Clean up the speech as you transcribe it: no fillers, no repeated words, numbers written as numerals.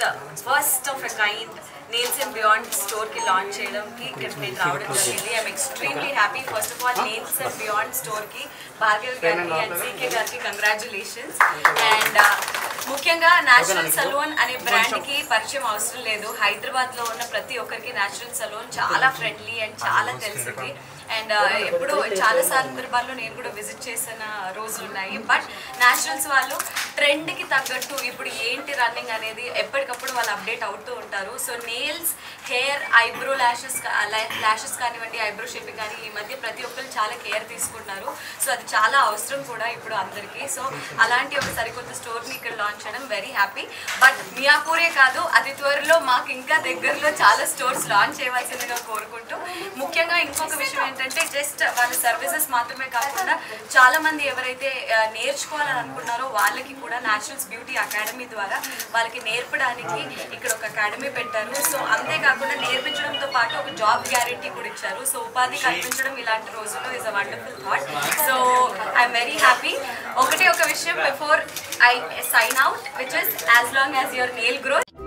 the first of a kind Nails and Beyond store ki launch cheyadam ki get me proud of really. I'm extremely happy. First of all, Nails and Beyond store ki Bhargav Gargi and CK Gargi congratulations. And ముఖ్యంగా natural salon అనే brand కి పరిచయం అవసరం లేదు. హైదరాబాద్ లో ఉన్న ప్రతి ఒక్కరికి నేచురల్ సలోన్ చాలా ఫ్రెండ్లీ అండ్ చాలా తెలుస్తుంది. అండ్ ఎప్పుడు చాలా సందర్భాల్లో నేను కూడా విజిట్ చేసిన రోజులు ఉన్నాయి. బట్ నేచురల్స్ వాళ్ళు ట్రెండ్ కి తగ్గట్టు ఇప్పుడు ఏంటి రన్నింగ్ అనేది ఎప్పటికప్పుడు వాళ్ళు అప్డేట్ అవుతూ ఉంటారు. So nails, hair, eyebrow lashes కానివ్వండి, ఐబ్రో షేపింగ్ కానీ ఈ మధ్య ప్రతి ఒక్కరు చాలా కేర్ తీసుకుంటున్నారు. సో అది చాలా అవసరం కూడా ఇప్పుడు అందరికీ. సో అలాంటి ఒక సరికొత్త స్టోర్ని ఇక్కడ లాంచ్ చేయడం వెరీ హ్యాపీ. బట్ మియాపూరే కాదు, అతి త్వరలో మాకు ఇంకా దగ్గరలో చాలా స్టోర్స్ లాంచ్ చేయవలసిందిగా కోరుకుంటూ, ముఖ్యంగా ఇంకొక విషయం ఏంటంటే జస్ట్ వాళ్ళ సర్వీసెస్ మాత్రమే కాకుండా చాలామంది ఎవరైతే నేర్చుకోవాలని అనుకుంటున్నారో వాళ్ళకి కూడా నేచురల్స్ బ్యూటీ అకాడమీ ద్వారా వాళ్ళకి నేర్పడానికి ఇక్కడ ఒక అకాడమీ పెట్టారు. సో అంతేకాకుండా నేర్పించడంతో పాటు ఒక జాబ్ గ్యారెంటీ కూడా ఇచ్చారు. సో ఉపాధి కల్పించడం ఇలాంటి రోజుల్లో is a wonderful thought. So I'm very happy. ఒకటే ఒక విషయం before I sign out, which is as long as your nail grows.